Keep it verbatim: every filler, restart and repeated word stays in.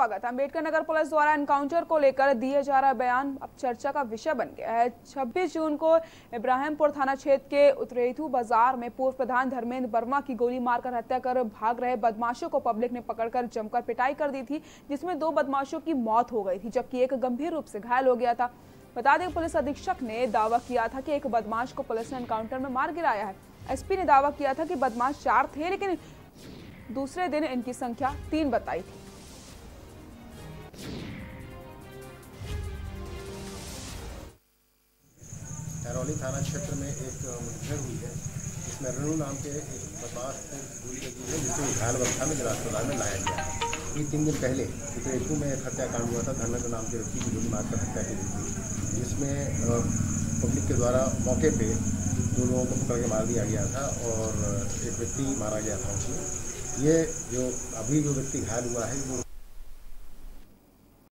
स्वागत। अंबेडकर नगर पुलिस द्वारा एनकाउंटर को लेकर दिए जा रहा बयान अब चर्चा का विषय बन गया है। छब्बीस जून को इब्राहिमपुर थाना क्षेत्र के उत्तरेंथू बाजार में पूर्व प्रधान धर्मेंद्र वर्मा की गोली मारकर हत्या कर भाग रहे बदमाशों को पब्लिक ने पकड़कर जमकर पिटाई कर दी थी, जिसमें दो बदमाशों की मौत हो गई थी जबकि एक गंभीर रूप से घायल हो गया था। बता दें पुलिस अधीक्षक ने दावा किया था कि एक बदमाश को पुलिस ने एनकाउंटर में मार गिराया है। एसपी ने दावा किया था कि बदमाश चार थे, लेकिन दूसरे दिन इनकी संख्या तीन बताई थी। करौली थाना क्षेत्र में एक मुठभेड़ हुई है, जिसमें रेणु नाम के एक बदमाश को गोली लगी है, जिसे घायल अवस्था में जिला अस्पताल में लाया गया। ये तीन दिन पहले उत्तरेंथू में एक हत्याकांड हुआ था, धर्मेंद्र नाम के व्यक्ति की गोली मारकर हत्या की गई थी, जिसमें पब्लिक के द्वारा मौके पे दो लोगों को पकड़ के मार दिया गया था और एक व्यक्ति मारा गया था उसमें। ये जो अभी जो व्यक्ति घायल हुआ है वो